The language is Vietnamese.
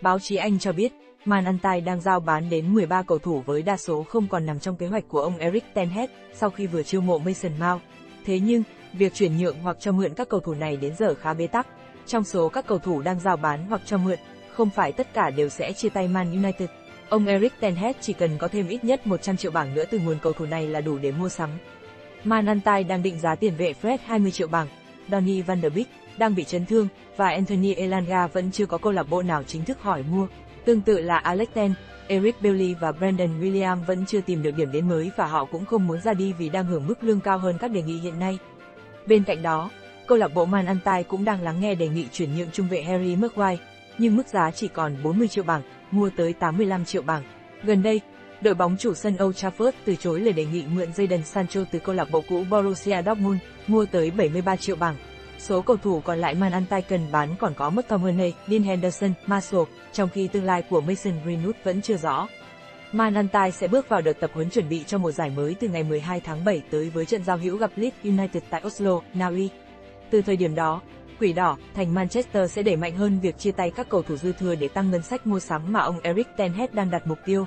Báo chí Anh cho biết, Man United đang giao bán đến 13 cầu thủ với đa số không còn nằm trong kế hoạch của ông Erik Ten Hag sau khi vừa chiêu mộ Mason Mount. Thế nhưng, việc chuyển nhượng hoặc cho mượn các cầu thủ này đến giờ khá bế tắc. Trong số các cầu thủ đang giao bán hoặc cho mượn, không phải tất cả đều sẽ chia tay Man United. Ông Erik Ten Hag chỉ cần có thêm ít nhất 100 triệu bảng nữa từ nguồn cầu thủ này là đủ để mua sắm. Man United đang định giá tiền vệ Fred 20 triệu bảng, Donny van der Beek đang bị chấn thương và Anthony Elanga vẫn chưa có câu lạc bộ nào chính thức hỏi mua. Tương tự là Alex Tinn, Eric Bailly và Brandon Williams vẫn chưa tìm được điểm đến mới và họ cũng không muốn ra đi vì đang hưởng mức lương cao hơn các đề nghị hiện nay. Bên cạnh đó, câu lạc bộ Man United cũng đang lắng nghe đề nghị chuyển nhượng trung vệ Harry Maguire, nhưng mức giá chỉ còn 40 triệu bảng, mua tới 85 triệu bảng. Gần đây, đội bóng chủ sân Old Trafford từ chối lời đề nghị mượn Jadon Sancho từ câu lạc bộ cũ Borussia Dortmund, mua tới 73 triệu bảng. Số cầu thủ còn lại Man United cần bán còn có McTominay, Dean Henderson, Martial, trong khi tương lai của Mason Greenwood vẫn chưa rõ. Man United sẽ bước vào đợt tập huấn chuẩn bị cho mùa giải mới từ ngày 12 tháng 7 tới với trận giao hữu gặp Leeds United tại Oslo, Na Uy. Từ thời điểm đó, Quỷ Đỏ, thành Manchester sẽ đẩy mạnh hơn việc chia tay các cầu thủ dư thừa để tăng ngân sách mua sắm mà ông Erik Ten Hag đang đặt mục tiêu.